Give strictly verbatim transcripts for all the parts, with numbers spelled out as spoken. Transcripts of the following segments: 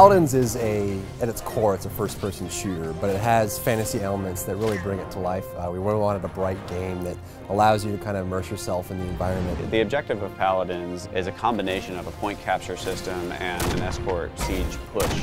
Paladins is a, at its core, it's a first-person shooter, but it has fantasy elements that really bring it to life. Uh, we really wanted a bright game that allows you to kind of immerse yourself in the environment. The objective of Paladins is a combination of a point capture system and an escort siege push.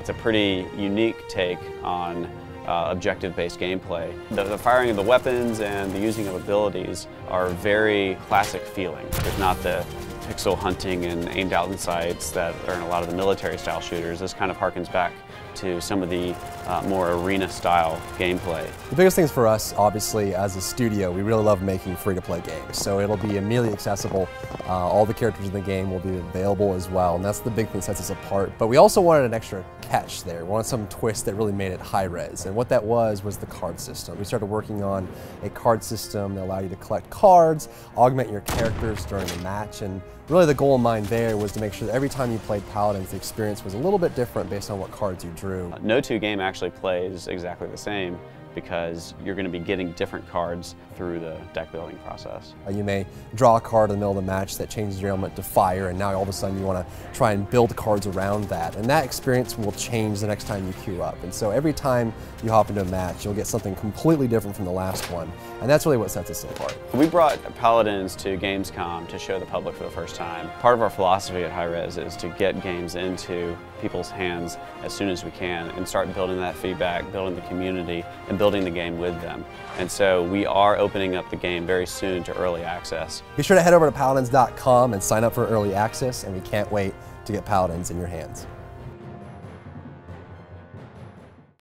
It's a pretty unique take on Uh, objective-based gameplay. The, the firing of the weapons and the using of abilities are very classic feeling. There's not the pixel hunting and aimed out in sights that are in a lot of the military-style shooters. This kind of harkens back to some of the uh, more arena-style gameplay. The biggest things for us, obviously, as a studio, we really love making free-to-play games. So it'll be immediately accessible. Uh, all the characters in the game will be available as well, and that's the big thing that sets us apart. But we also wanted an extra catch there. We wanted some twist that really made it Hi-Rez. And what that was was the card system. We started working on a card system that allowed you to collect cards, augment your characters during the match, and really the goal in mind there was to make sure that every time you played Paladins, the experience was a little bit different based on what cards you drew. No two game actually plays exactly the same, because you're going to be getting different cards through the deck building process. You may draw a card in the middle of the match that changes your element to fire, and now all of a sudden you want to try and build cards around that, and that experience will change the next time you queue up. And so every time you hop into a match, you'll get something completely different from the last one, and that's really what sets us apart. We brought Paladins to Gamescom to show the public for the first time. Part of our philosophy at Hi-Rez is to get games into people's hands as soon as we can and start building that feedback, building the community, and building building the game with them. And so we are opening up the game very soon to early access. Be sure to head over to paladins dot com and sign up for early access, and we can't wait to get Paladins in your hands.